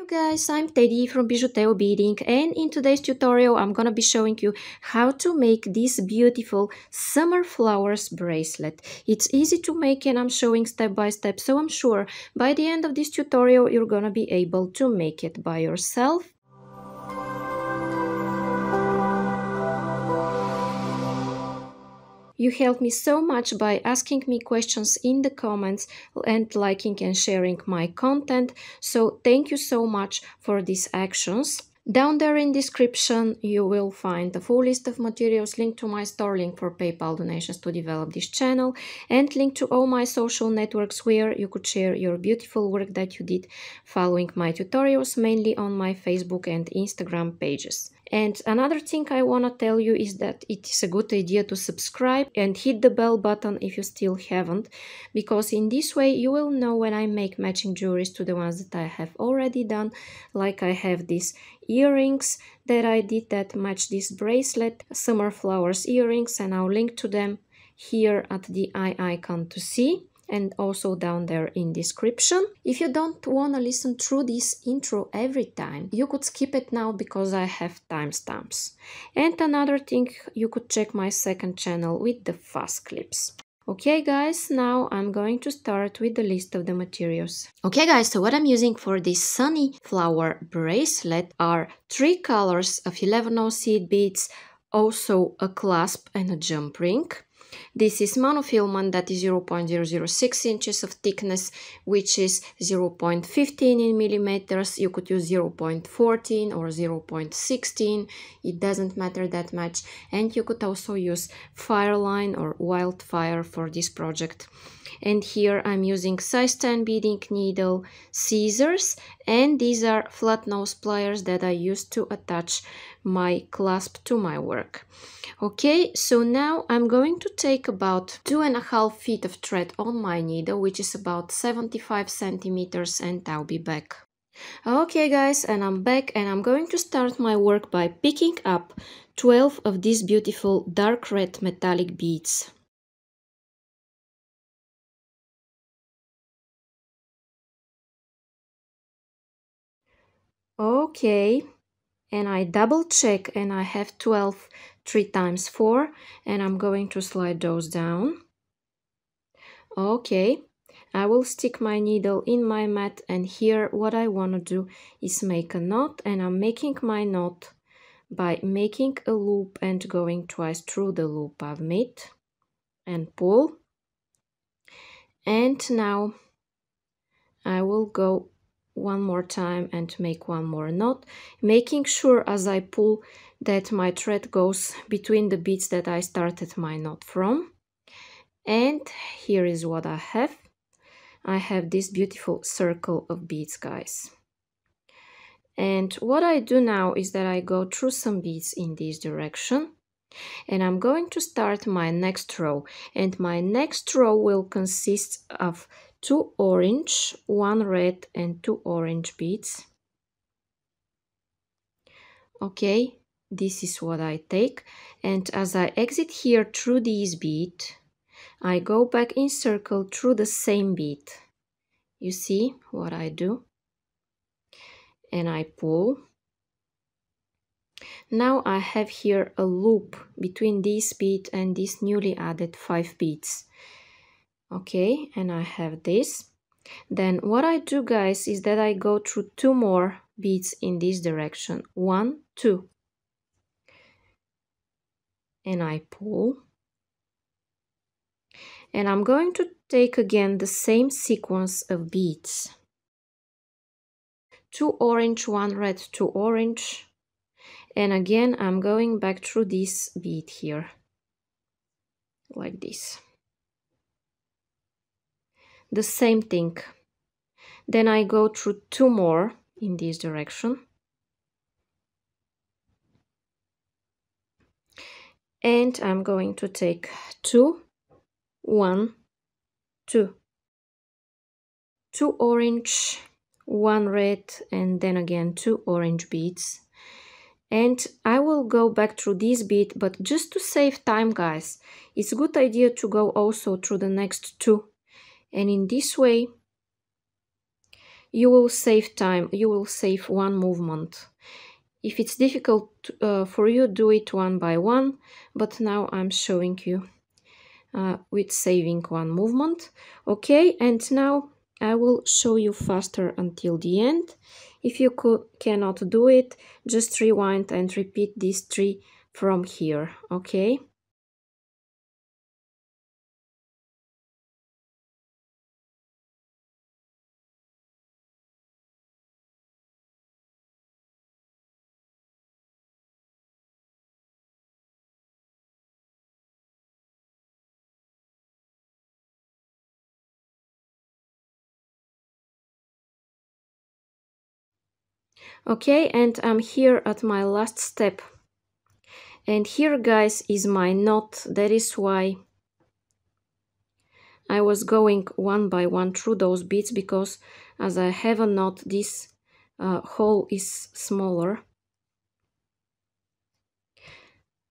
You guys, I'm Teddy from Bijuteo Beading, and in today's tutorial I'm gonna be showing you how to make this beautiful summer flowers bracelet. It's easy to make and I'm showing step by step, so I'm sure by the end of this tutorial you're gonna be able to make it by yourself. You helped me so much by asking me questions in the comments and liking and sharing my content, so thank you so much for these actions. Down there in description you will find the full list of materials, link to my store, link for PayPal donations to develop this channel, and link to all my social networks where you could share your beautiful work that you did following my tutorials, mainly on my Facebook and Instagram pages. And another thing I want to tell you is that it is a good idea to subscribe and hit the bell button if you still haven't, because in this way you will know when I make matching jewelries to the ones that I have already done, like I have these earrings that I did that match this bracelet, summer flowers earrings, and I'll link to them here at the eye icon to see, and also down there in description. If you don't want to listen through this intro every time, you could skip it now because I have timestamps. And another thing, you could check my second channel with the fast clips. Okay guys, now I'm going to start with the list of the materials. Okay guys, so what I'm using for this sunny flower bracelet are 3 colors of 11/0 seed beads, also a clasp and a jump ring. This is monofilament that is 0.006 inches of thickness, which is 0.15 in millimeters. You could use 0.14 or 0.16, it doesn't matter that much. And you could also use Fireline or Wildfire for this project. And here I'm using size 10 beading needle, scissors, and these are flat nose pliers that I use to attach my clasp to my work. Okay, so now I'm going to take about 2.5 feet of thread on my needle, which is about 75 centimeters, and I'll be back. Okay guys, and I'm back, and I'm going to start my work by picking up 12 of these beautiful dark red metallic beads. Okay, and I double check and I have 12 3 times 4, and I'm going to slide those down. Okay, I will stick my needle in my mat, and here what I want to do is make a knot, and I'm making my knot by making a loop and going twice through the loop I've made and pull. And now I will go one more time and make one more knot, making sure as I pull that my thread goes between the beads that I started my knot from. And here is what I have. I have this beautiful circle of beads, guys. And what I do now is that I go through some beads in this direction, and I'm going to start my next row. And my next row will consist of 2 orange, 1 red, and 2 orange beads. Okay, this is what I take, and as I exit here through this bead, I go back in circle through the same bead. You see what I do? And I pull. Now I have here a loop between this bead and these newly added 5 beads. Okay, and I have this. Then what I do, guys, is that I go through 2 more beads in this direction. 1, 2. And I pull. And I'm going to take again the same sequence of beads. 2 orange, 1 red, 2 orange. And again, I'm going back through this bead here. Like this. The same thing. Then I go through 2 more in this direction. And I'm going to take 2, 1, 2. 2 orange, 1 red, and then again 2 orange beads. And I will go back through this bead, but just to save time, guys, it's a good idea to go also through the next 2. And in this way you will save time, you will save one movement. If it's difficult for you, do it one by one, but now I'm showing you with saving one movement. Okay, and now I will show you faster until the end. If you cannot do it, just rewind and repeat these three from here, okay? Okay, and I'm here at my last step. And here, guys, is my knot. That is why I was going one by one through those beads, because as I have a knot, this hole is smaller.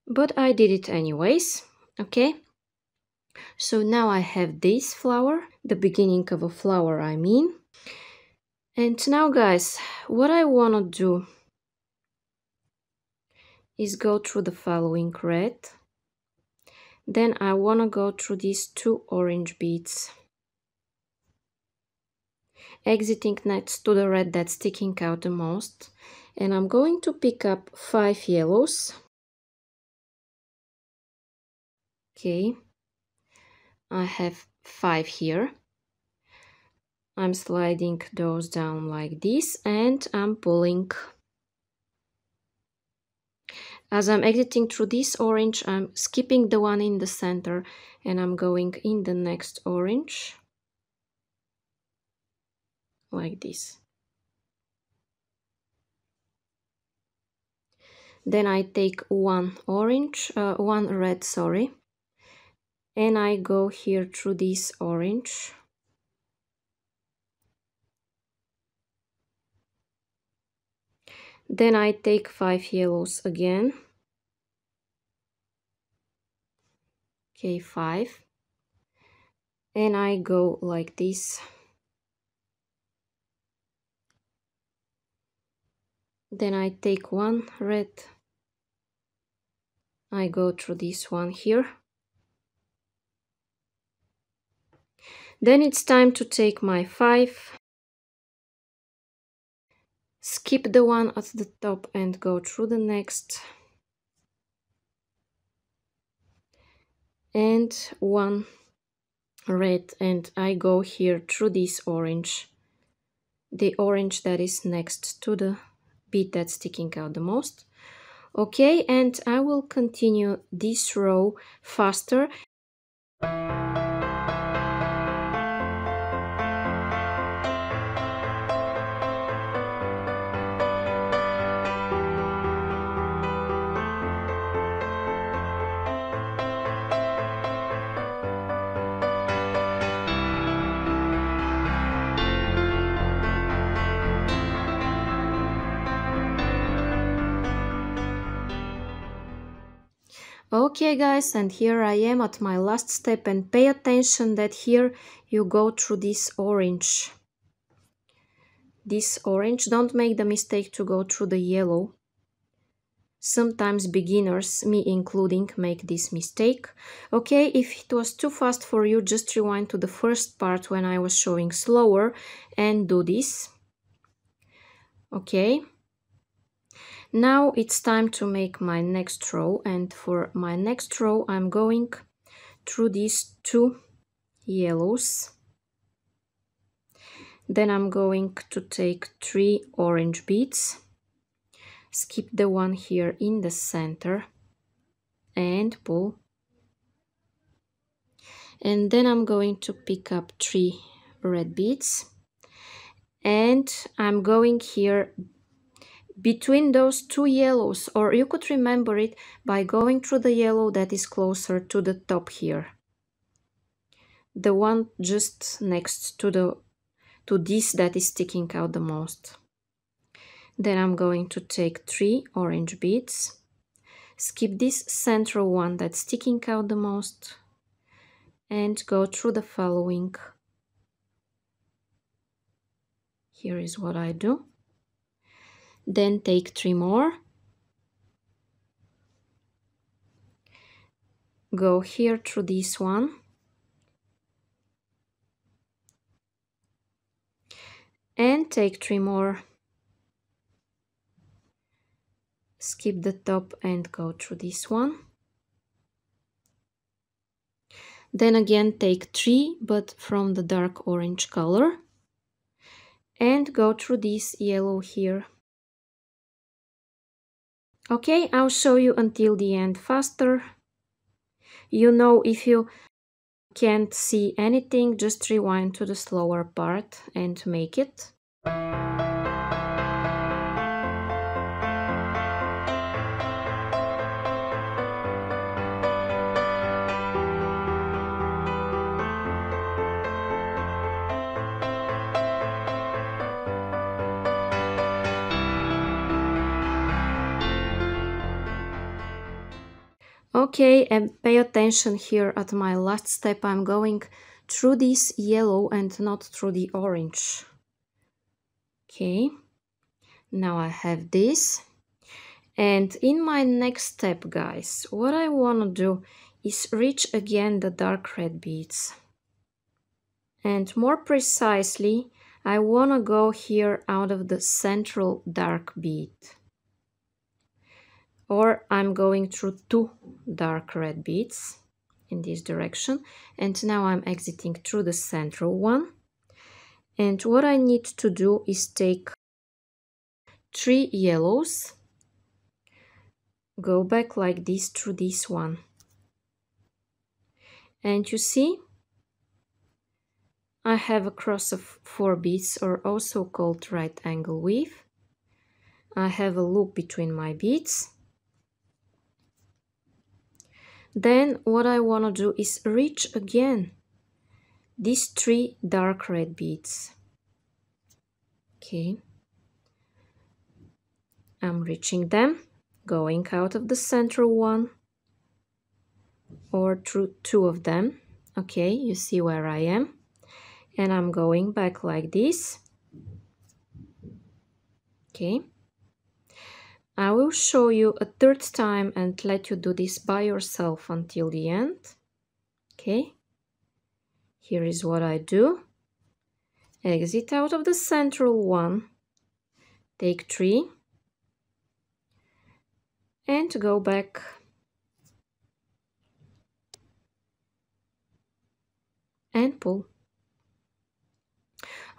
But I did it anyways, okay? So now I have this flower, the beginning of a flower, I mean. And now, guys, what I want to do is go through the following red. Then I want to go through these two orange beads, exiting next to the red that's sticking out the most. And I'm going to pick up 5 yellows. Okay, I have 5 here. I'm sliding those down like this and I'm pulling. As I'm exiting through this orange, I'm skipping the one in the center and I'm going in the next orange like this. Then I take one red, and I go here through this orange. Then I take 5 yellows again. Okay, 5. And I go like this. Then I take one red. I go through this one here. Then it's time to take my 5. Skip the one at the top and go through the next. And one red, and I go here through this orange. The orange that is next to the bead that's sticking out the most. Okay, and I will continue this row faster. Okay, guys, and here I am at my last step, and pay attention that here you go through this orange. Don't make the mistake to go through the yellow. Sometimes beginners, me including, make this mistake. Okay, if it was too fast for you, just rewind to the first part when I was showing slower and do this. Okay. Now it's time to make my next row, and for my next row I'm going through these two yellows. Then I'm going to take 3 orange beads, skip the one here in the center and pull. And then I'm going to pick up 3 red beads and I'm going here between those two yellows, or you could remember it by going through the yellow that is closer to the top here. The one just next to this that is sticking out the most. Then I'm going to take 3 orange beads, skip this central one that's sticking out the most, and go through the following Here is what I do. Then take 3 more. Go here through this one. And take 3 more. Skip the top and go through this one. Then again take 3, but from the dark orange color. And go through this yellow here. Okay, I'll show you until the end faster. You know, if you can't see anything, just rewind to the slower part and make it. Okay, and pay attention here at my last step. I'm going through this yellow and not through the orange. Okay, now I have this. And in my next step, guys, what I want to do is reach again the dark red beads. And more precisely, I want to go here out of the central dark bead. Or I'm going through 2 dark red beads in this direction, and now I'm exiting through the central one. And what I need to do is take 3 yellows, go back like this through this one. And you see, I have a cross of 4 beads, or also called right angle weave. I have a loop between my beads. Then what I want to do is reach again these 3 dark red beads. Okay, I'm reaching them, going out of the central one or through 2 of them. Okay, you see where I am, and I'm going back like this. Okay, I will show you a 3rd time and let you do this by yourself until the end. Okay, here is what I do. Exit out of the central one, take 3, and go back. And pull.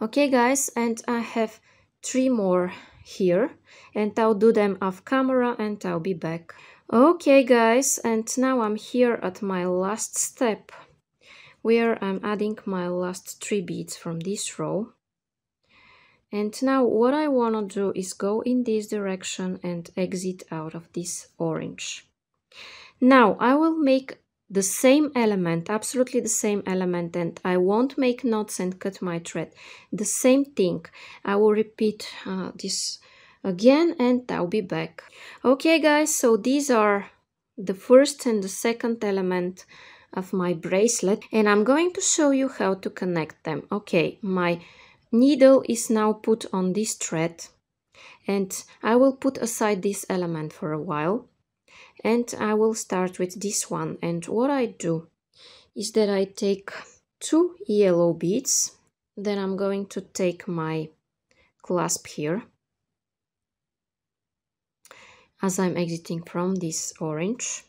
Okay, guys, and I have 3 more here, and I'll do them off camera and I'll be back. Okay, guys, and now I'm here at my last step, where I'm adding my last 3 beads from this row. And now what I want to do is go in this direction and exit out of this orange. Now I will make the same element, absolutely the same element, and I won't make knots and cut my thread. The same thing. I will repeat this again and I'll be back. Okay, guys, so these are the 1st and the 2nd element of my bracelet, and I'm going to show you how to connect them. Okay, my needle is now put on this thread, and I will put aside this element for a while. And I will start with this one. And what I do is that I take 2 yellow beads. Then I'm going to take my clasp here, as I'm exiting from this orange.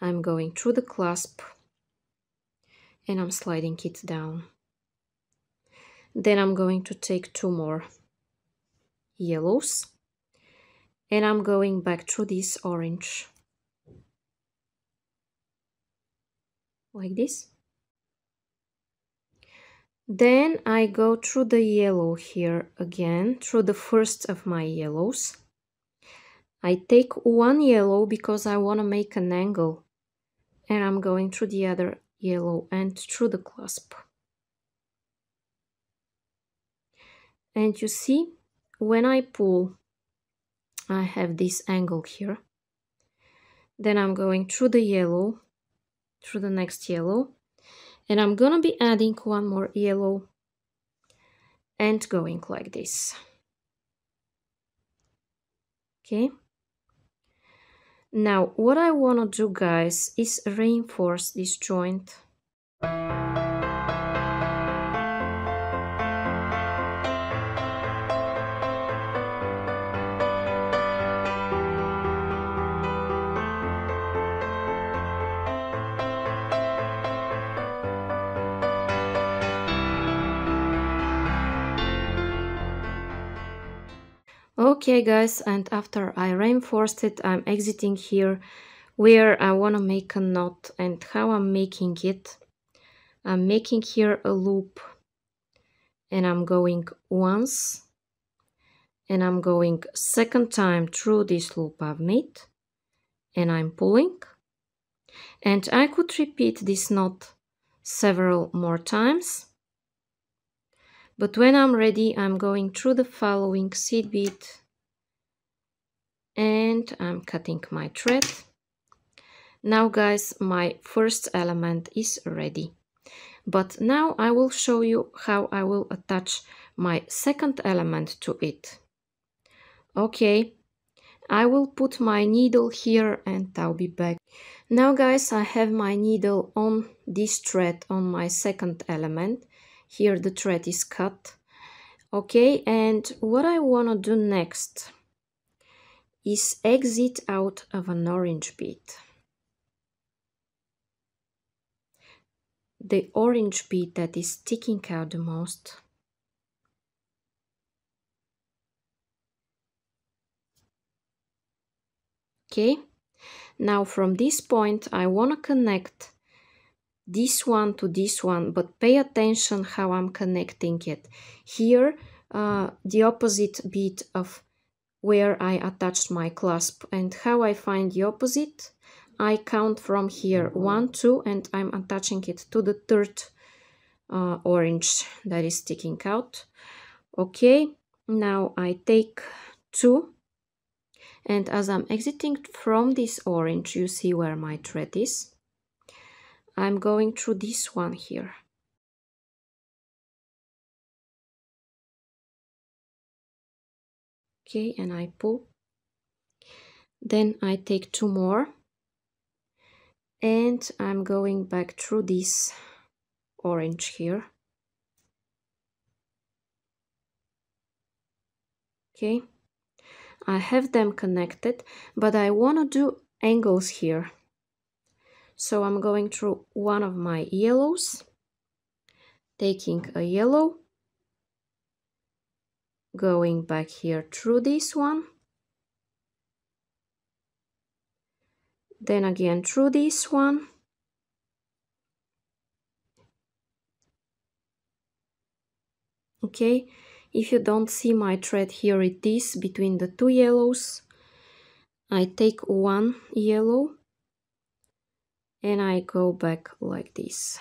I'm going through the clasp and I'm sliding it down. Then I'm going to take 2 more yellows. And I'm going back through this orange, like this. Then I go through the yellow here again, through the 1st of my yellows. I take 1 yellow because I want to make an angle. And I'm going through the other yellow and through the clasp. And you see, when I pull, I have this angle here. Then I'm going through the yellow, through the next yellow, and I'm gonna be adding 1 more yellow and going like this. Okay. Now, what I want to do, guys, is reinforce this joint. Okay, guys, and after I reinforced it, I'm exiting here where I want to make a knot. And how I'm making it, I'm making here a loop, and I'm going once, and I'm going second time through this loop I've made, and I'm pulling. And I could repeat this knot several more times. But when I'm ready, I'm going through the following seed bead and I'm cutting my thread. Now, guys, my first element is ready. But now I will show you how I will attach my second element to it. Okay, I will put my needle here and I'll be back. Now, guys, I have my needle on this thread on my second element. Here the thread is cut. Okay, and what I want to do next is exit out of an orange bead. The orange bead that is sticking out the most. Okay, now from this point I want to connect this one to this one, but pay attention how I'm connecting it. Here, the opposite bead of where I attached my clasp. And how I find the opposite, I count from here 1, 2, and I'm attaching it to the third orange that is sticking out. Okay, now I take 2, and as I'm exiting from this orange, you see where my thread is. I'm going through this one here. Okay, and I pull. Then I take 2 more. And I'm going back through this orange here. Okay. I have them connected, but I want to do angles here. So I'm going through one of my yellows, taking a yellow, going back here through this one, then again through this one, okay? If you don't see my thread, here it is, between the 2 yellows. I take 1 yellow, and I go back like this.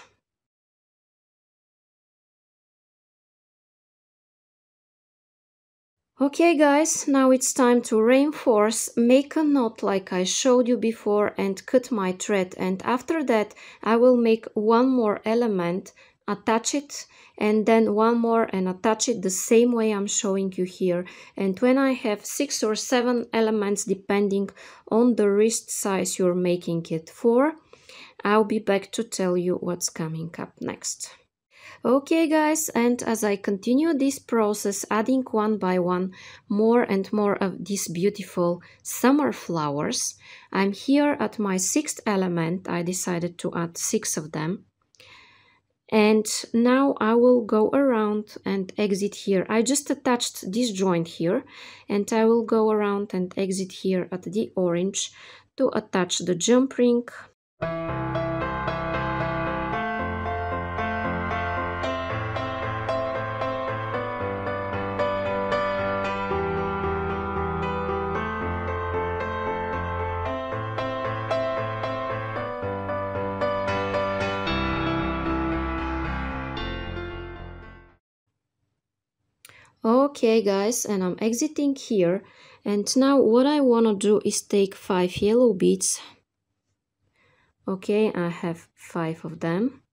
Okay, guys, now it's time to reinforce, make a knot like I showed you before and cut my thread. And after that, I will make 1 more element, attach it, and then 1 more and attach it the same way I'm showing you here. And when I have 6 or 7 elements, depending on the wrist size you're making it for, I'll be back to tell you what's coming up next. Okay, guys, and as I continue this process, adding 1 by 1 more and more of these beautiful summer flowers, I'm here at my 6th element. I decided to add 6 of them. And now I will go around and exit here. I just attached this joint here, and I will go around and exit here at the orange to attach the jump ring. Okay, guys, and I'm exiting here, and now what I want to do is take 5 yellow beads. Okay, I have 5 of them.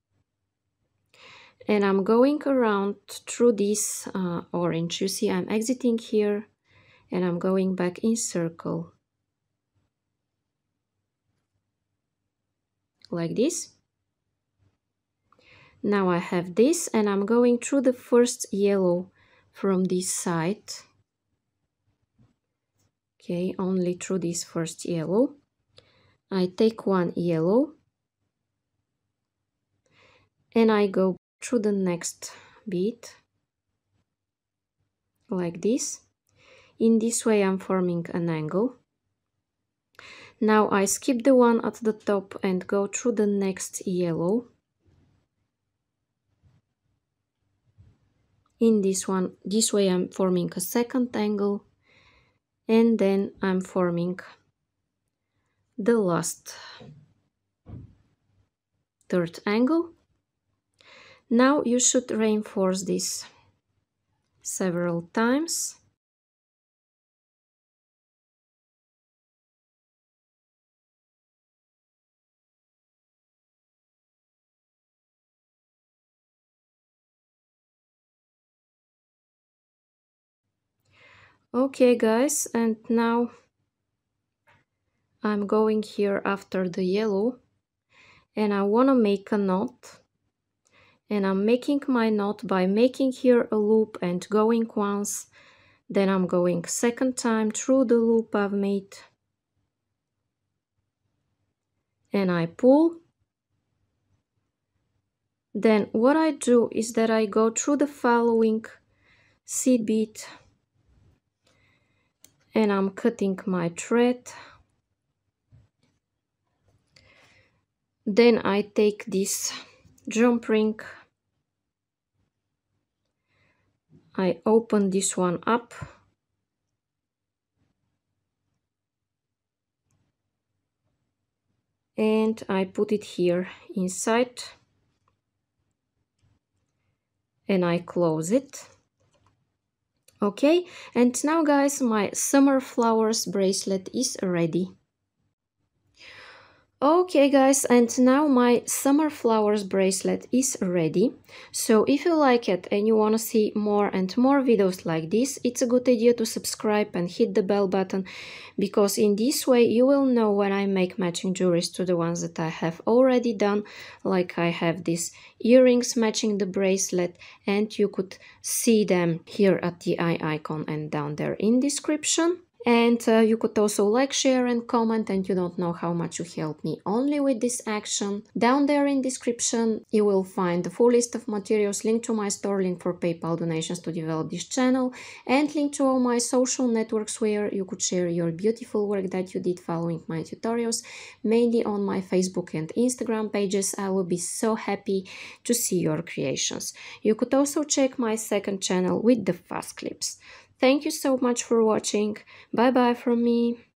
and I'm going around through this orange. You see, I'm exiting here and I'm going back in circle like this. Now I have this and I'm going through the first yellow from this side. Okay, only through this first yellow. I take one yellow and I go through the next bead like this. In this way I'm forming an angle. Now I skip the one at the top and go through the next yellow. In this one, this way I'm forming a second angle, and then I'm forming the last third angle. Now you should reinforce this several times. Okay guys, and now I'm going here after the yellow and I want to make a knot, and I'm making my knot by making here a loop and going once, then I'm going second time through the loop I've made and I pull. Then what I do is that I go through the following seed bead and I'm cutting my thread. Then I take this jump ring, I open this one up, and I put it here inside, and I close it. Okay, and now guys, my summer flowers bracelet is ready. Okay guys, and now my summer flowers bracelet is ready. So if you like it and you want to see more and more videos like this, it's a good idea to subscribe and hit the bell button, because in this way you will know when I make matching jewelry to the ones that I have already done. Like I have this earrings matching the bracelet, and you could see them here at the eye icon and down there in description. And you could also like, share and comment, and you don't know how much you help me only with this action. Down there in description you will find the full list of materials, link to my store, link for PayPal donations to develop this channel, and link to all my social networks where you could share your beautiful work that you did following my tutorials, mainly on my Facebook and Instagram pages. I will be so happy to see your creations. You could also check my second channel with the fast clips. Thank you so much for watching. Bye bye from me.